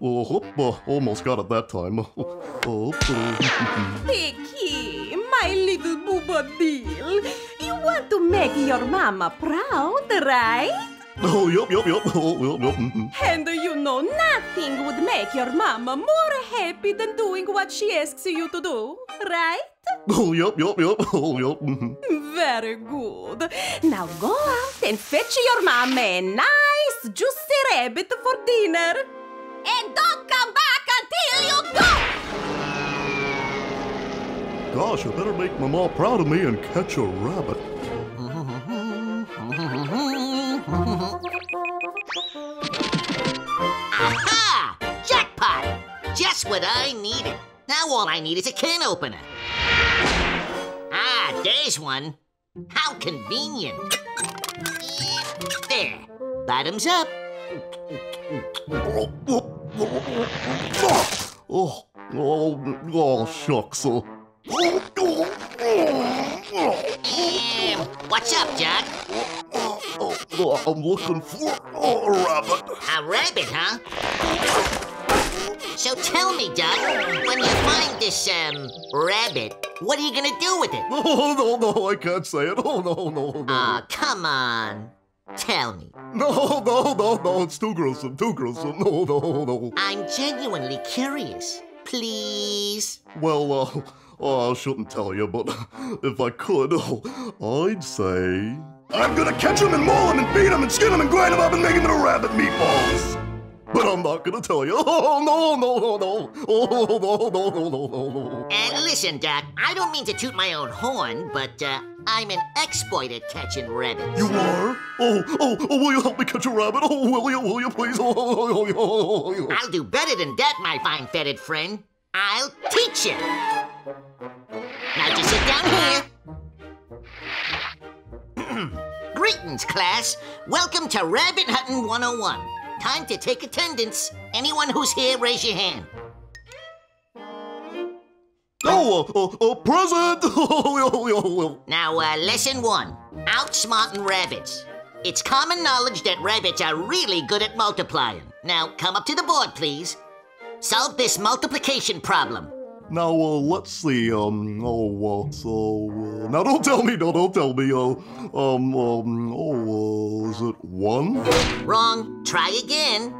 Oh, almost got it that time. Vicky, my little boobadil, you want to make your mama proud, right? Oh, yup. And you know nothing would make your mama more happy than doing what she asks you to do, right? Oh, yup. Very good. Now go out and fetch your mama a nice juicy rabbit for dinner. And don't come back until you go! Gosh, I better make Mama proud of me and catch a rabbit. Aha! Jackpot! Just what I needed. Now all I need is a can opener. Ah, there's one. How convenient. There. Bottoms up. Oh, shucks. What's up, Jack? I'm looking for a rabbit. A rabbit, huh? So tell me, Doc, when you find this, rabbit, what are you gonna do with it? No, I can't say it. Oh, no. Aw, come on. Tell me. No, it's too gruesome. No. I'm genuinely curious. Please? Well, I shouldn't tell you, but if I could, I'd say... I'm gonna catch him and maul him and beat him and skin him and grind him up and make him into rabbit meatballs! But I'm not gonna tell you. Oh, no. And listen, Doc, I don't mean to toot my own horn, but, I'm an expert at catching rabbits. You are? Oh, will you help me catch a rabbit? Oh, will you, please? Oh. I'll do better than that, my fine-feathered friend. I'll teach you. Now just sit down here. Greetings, class. Welcome to Rabbit Hunting 101. Time to take attendance. Anyone who's here, raise your hand. Present! Now, lesson one, outsmarting rabbits. It's common knowledge that rabbits are really good at multiplying. Now, come up to the board, please. Solve this multiplication problem. Now, let's see, now don't tell me, is it one? Wrong. Try again.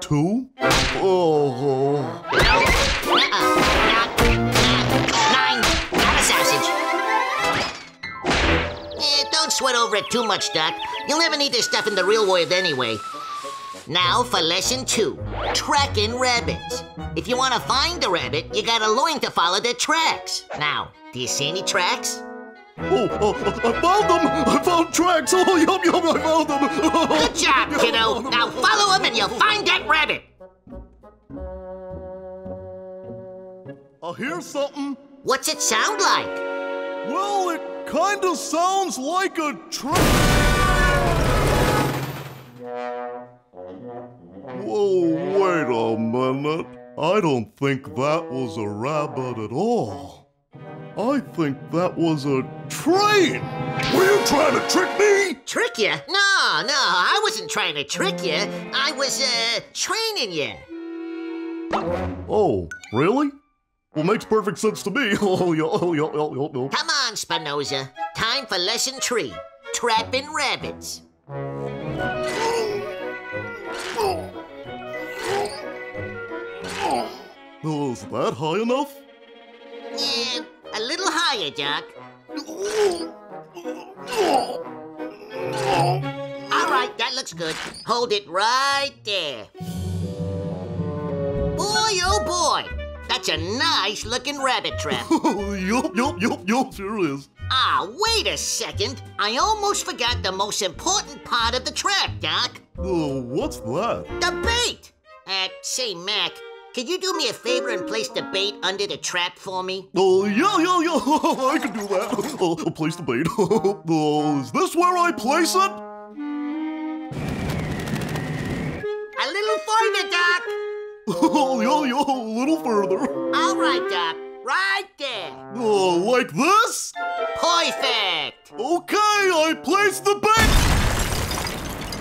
Two? No. Nine. Not a sausage. Don't sweat over it too much, Doc. You'll never need this stuff in the real world anyway. Now for lesson two, tracking rabbits. If you want to find a rabbit, you gotta learn to follow their tracks. Now, do you see any tracks? I found them! I found tracks! Yum, I found them! Good job, kiddo! Now follow them and you'll find that rabbit! I hear something. What's it sound like? Well, it kinda sounds like a track. Whoa, wait a minute. I don't think that was a rabbit at all. I think that was a train! Were you trying to trick me? Trick you? No, I wasn't trying to trick you. I was, training you. Oh, really? Well, makes perfect sense to me. Oh. Come on, Spinoza. Time for lesson three, trapping rabbits. Oh, is that high enough? Yeah, a little higher, Doc. All right, that looks good. Hold it right there. Boy, oh boy! That's a nice-looking rabbit trap. Yup, sure is. Ah, wait a second. I almost forgot the most important part of the trap, Doc. What's that? The bait! Say, Mac, could you do me a favor and place the bait under the trap for me? Yeah, I can do that. I'll place the bait. Is this where I place it? A little further, Doc. A little further. All right, Doc. Right there. Like this? Perfect. Okay, I placed the bait.